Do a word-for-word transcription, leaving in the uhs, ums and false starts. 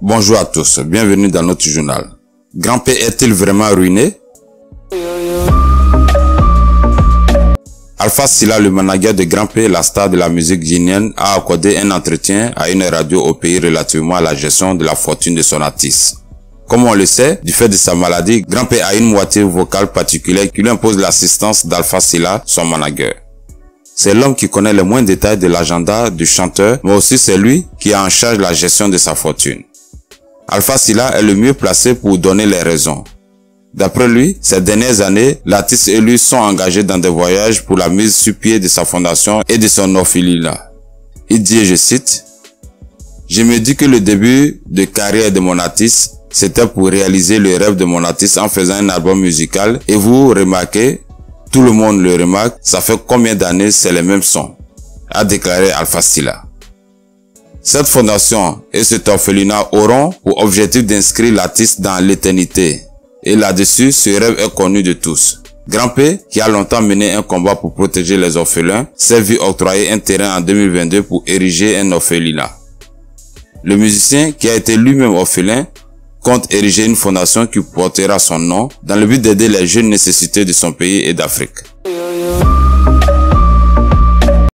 Bonjour à tous, bienvenue dans notre journal. Grand P est-il vraiment ruiné? Alpha Sila, le manager de Grand P, la star de la musique guinéenne, a accordé un entretien à une radio au pays relativement à la gestion de la fortune de son artiste. Comme on le sait, du fait de sa maladie, Grand P a une moitié vocale particulière qui lui impose l'assistance d'Alpha Sila, son manager. C'est l'homme qui connaît les moindres détails de l'agenda du chanteur, mais aussi c'est lui qui a en charge la gestion de sa fortune. Alpha Sila est le mieux placé pour donner les raisons. D'après lui, ces dernières années, l'artiste et lui sont engagés dans des voyages pour la mise sur pied de sa fondation et de son orphelinat. Il dit, je cite, « Je me dis que le début de carrière de mon artiste, c'était pour réaliser le rêve de mon artiste en faisant un album musical et vous remarquez, tout le monde le remarque, ça fait combien d'années c'est les mêmes sons ?» a déclaré Alpha Sila. Cette fondation et cet orphelinat auront pour objectif d'inscrire l'artiste dans l'éternité. Et là-dessus, ce rêve est connu de tous. Grand P, qui a longtemps mené un combat pour protéger les orphelins, s'est vu octroyer un terrain en deux mille vingt-deux pour ériger un orphelinat. Le musicien, qui a été lui-même orphelin, compte ériger une fondation qui portera son nom dans le but d'aider les jeunes nécessités de son pays et d'Afrique.